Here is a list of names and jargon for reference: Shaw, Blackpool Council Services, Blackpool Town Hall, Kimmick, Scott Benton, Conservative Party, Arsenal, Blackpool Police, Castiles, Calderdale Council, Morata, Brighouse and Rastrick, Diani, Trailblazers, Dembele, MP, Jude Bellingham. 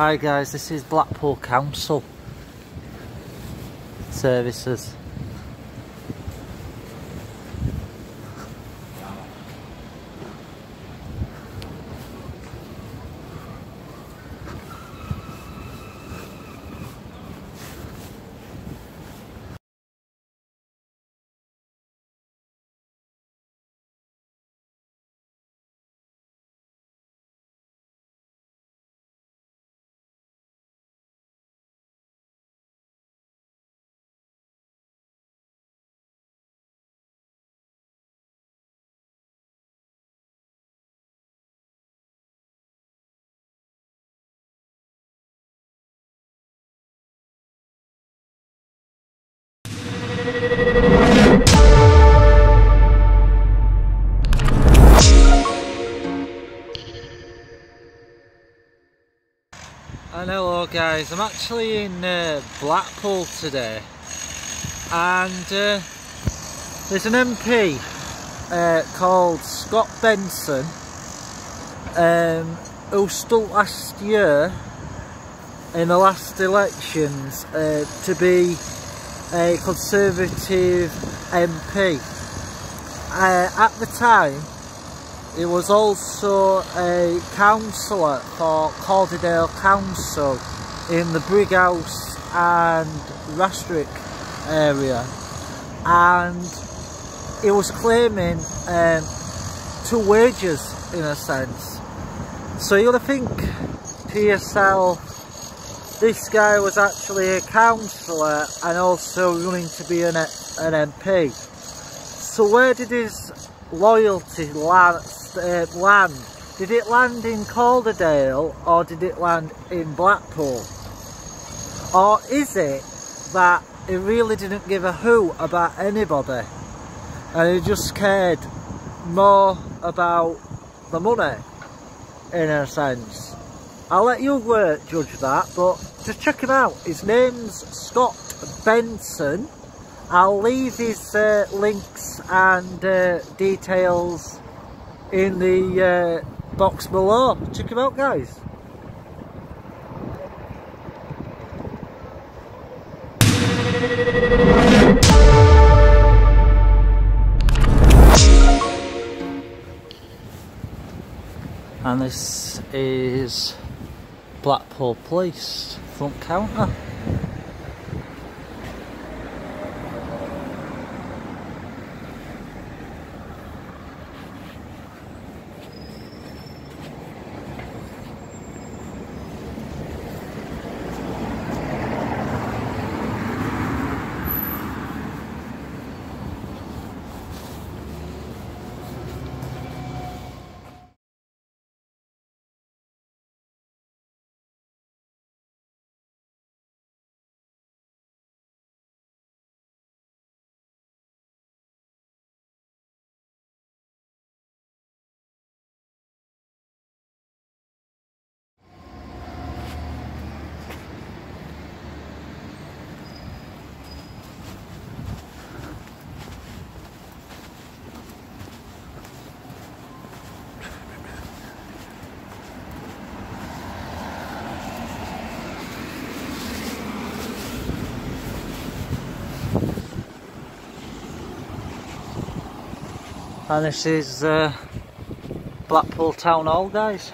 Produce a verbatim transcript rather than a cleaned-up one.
Hi guys, this is Blackpool Council Services. And hello guys, I'm actually in uh, Blackpool today, and uh, there's an M P uh, called Scott Benton um, who stood last year in the last elections uh, to be a Conservative M P. Uh, at the time, he was also a councillor for Calderdale Council in the Brighouse and Rastrick area, and he was claiming um, two wages in a sense. So you'll think to yourself, this guy was actually a councillor and also running to be an, an M P. So where did his loyalty land? Uh, land. Did it land in Calderdale or did it land in Blackpool? Or is it that he really didn't give a who about anybody and he just cared more about the money in a sense? I'll let you uh, judge that, but just check him out. His name's Scott Benton. I'll leave his uh, links and uh, details in the uh, box below. Check him out guys. And this is Blackpool Police front counter. And this is uh, Blackpool Town Hall guys.